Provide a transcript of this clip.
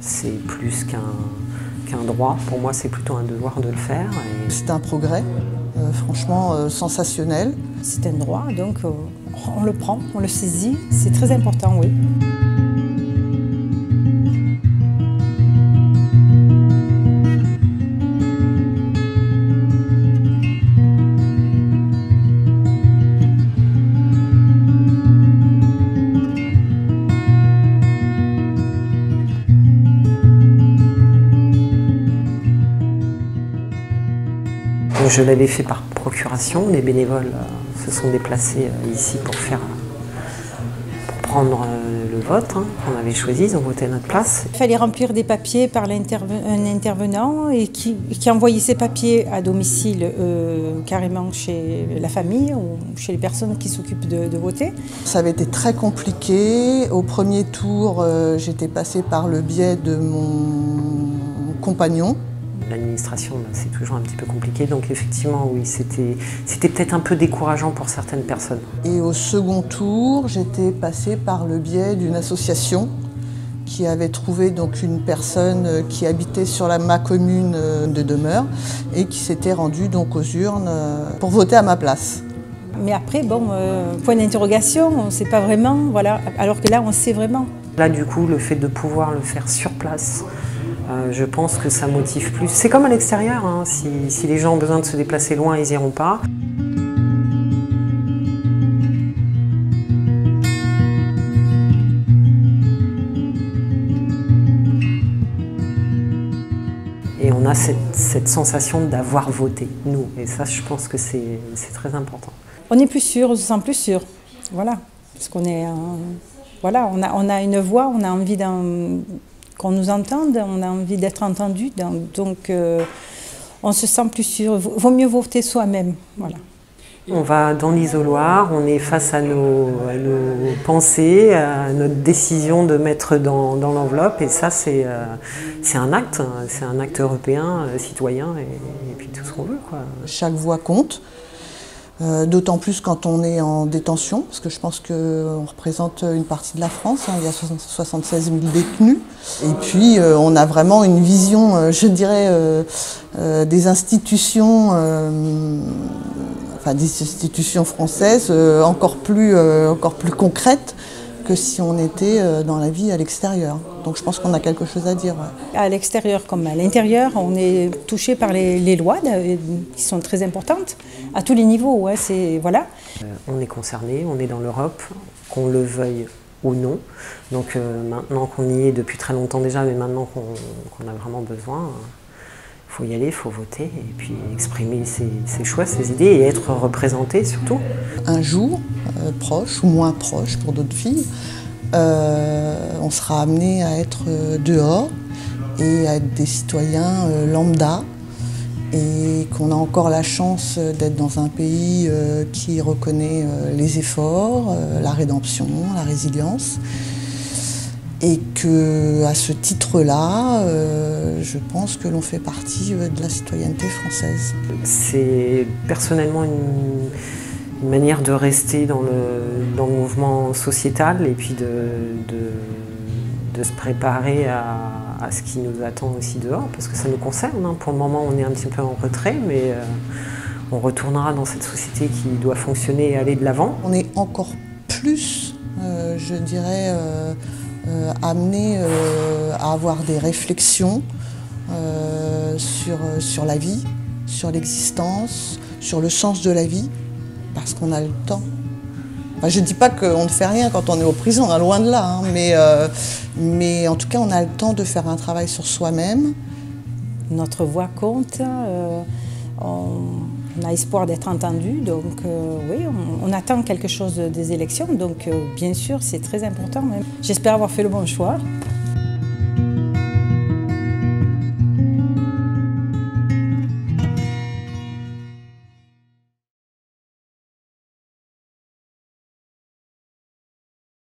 c'est plus qu'un droit. Pour moi, c'est plutôt un devoir de le faire. Et... c'est un progrès, franchement, sensationnel. C'est un droit, donc on le prend, on le saisit. C'est très important, oui. Je l'avais fait par procuration, les bénévoles se sont déplacés ici pour prendre le vote qu'on avait choisi, ils ont voté à notre place. Il fallait remplir des papiers par un intervenant et qui envoyait ces papiers à domicile, carrément chez la famille ou chez les personnes qui s'occupent de voter. Ça avait été très compliqué. Au premier tour, j'étais passée par le biais de mon compagnon. L'administration, c'est toujours un petit peu compliqué, donc effectivement, oui, c'était peut-être un peu décourageant pour certaines personnes. Et au second tour, j'étais passée par le biais d'une association qui avait trouvé donc une personne qui habitait sur ma commune de demeure et qui s'était rendue donc aux urnes pour voter à ma place. Mais après, bon, point d'interrogation, on ne sait pas vraiment, voilà, alors que là, on sait vraiment. Là, du coup, le fait de pouvoir le faire sur place, je pense que ça motive plus. C'est comme à l'extérieur, hein. Si les gens ont besoin de se déplacer loin, ils n'iront pas. Et on a cette sensation d'avoir voté, nous. Et ça, je pense que c'est très important. On est plus sûr, on se sent plus sûr. Voilà. Parce qu'on est... voilà, on a une voix, on a envie qu'on nous entende, on a envie d'être entendu, donc on se sent plus sûr. Vaut mieux voter soi-même, voilà. On va dans l'isoloir, on est face à nos pensées, à notre décision de mettre dans l'enveloppe, et ça c'est un acte européen, citoyen, et puis tout ce qu'on veut, quoi. Chaque voix compte. D'autant plus quand on est en détention, parce que je pense qu'on représente une partie de la France, hein, il y a 76 000 détenus. Et puis on a vraiment une vision, je dirais, des institutions, enfin des institutions françaises encore plus concrètes que si on était dans la vie à l'extérieur. Donc je pense qu'on a quelque chose à dire. Ouais. À l'extérieur comme à l'intérieur, on est touché par les lois qui sont très importantes à tous les niveaux. Ouais, voilà. On est concerné, on est dans l'Europe, qu'on le veuille ou non. Donc maintenant qu'on y est depuis très longtemps déjà, mais maintenant qu'on a vraiment besoin, il faut y aller, il faut voter et puis exprimer ses choix, ses idées et être représenté surtout. Un jour, proche ou moins proche pour d'autres filles, on sera amené à être dehors et à être des citoyens lambda et qu'on a encore la chance d'être dans un pays qui reconnaît les efforts, la rédemption, la résilience. Et qu'à ce titre-là, je pense que l'on fait partie de la citoyenneté française. C'est personnellement une manière de rester dans le mouvement sociétal et puis de se préparer à ce qui nous attend aussi dehors, parce que ça nous concerne, hein. Pour le moment, on est un petit peu en retrait, mais on retournera dans cette société qui doit fonctionner et aller de l'avant. On est encore plus, je dirais, amené à avoir des réflexions sur la vie, sur l'existence, sur le sens de la vie, parce qu'on a le temps. Enfin, je ne dis pas qu'on ne fait rien quand on est aux prisons, hein, loin de là, hein, mais en tout cas on a le temps de faire un travail sur soi-même. Notre voix compte, on a espoir d'être entendu, donc oui, on attend quelque chose des élections, donc bien sûr c'est très important. J'espère avoir fait le bon choix.